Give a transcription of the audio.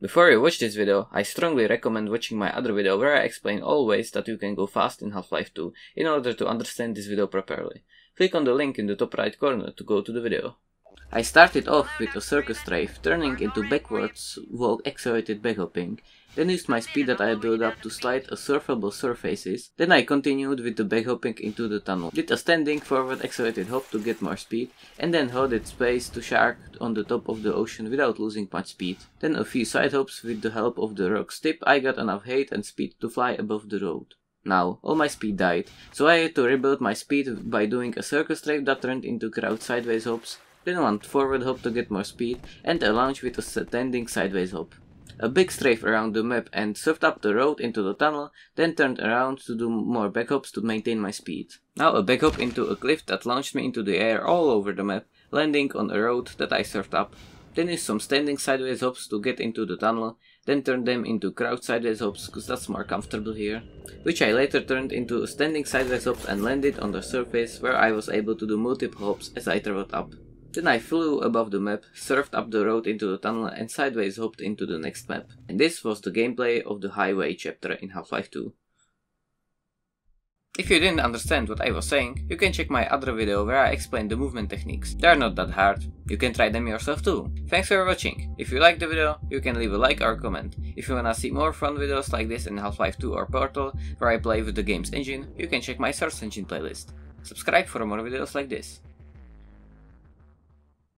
Before you watch this video, I strongly recommend watching my other video where I explain all ways that you can go fast in Half-Life 2 in order to understand this video properly. Click on the link in the top right corner to go to the video. I started off with a circus strafe, turning into backwards while accelerated backhopping, then used my speed that I built up to slide a surfable surfaces, then I continued with the backhopping into the tunnel, did a standing forward accelerated hop to get more speed, and then holded space to shark on the top of the ocean without losing much speed. Then a few side hops with the help of the rock's tip I got enough height and speed to fly above the road. Now, all my speed died, so I had to rebuild my speed by doing a circus strafe that turned into crowd sideways hops, then one forward hop to get more speed, and a launch with a standing sideways hop. A big strafe around the map and surfed up the road into the tunnel, then turned around to do more backhops to maintain my speed. Now a backhop into a cliff that launched me into the air all over the map, landing on a road that I surfed up, then used some standing sideways hops to get into the tunnel, then turned them into crowd sideways hops cause that's more comfortable here, which I later turned into a standing sideways hops and landed on the surface where I was able to do multiple hops as I traveled up. Then I flew above the map, surfed up the road into the tunnel and sideways hopped into the next map. And this was the gameplay of the highway chapter in Half-Life 2. If you didn't understand what I was saying, you can check my other video where I explain the movement techniques. They are not that hard, you can try them yourself too. Thanks for watching. If you liked the video, you can leave a like or comment. If you wanna see more fun videos like this in Half-Life 2 or Portal, where I play with the game's engine, you can check my Source Engine playlist. Subscribe for more videos like this.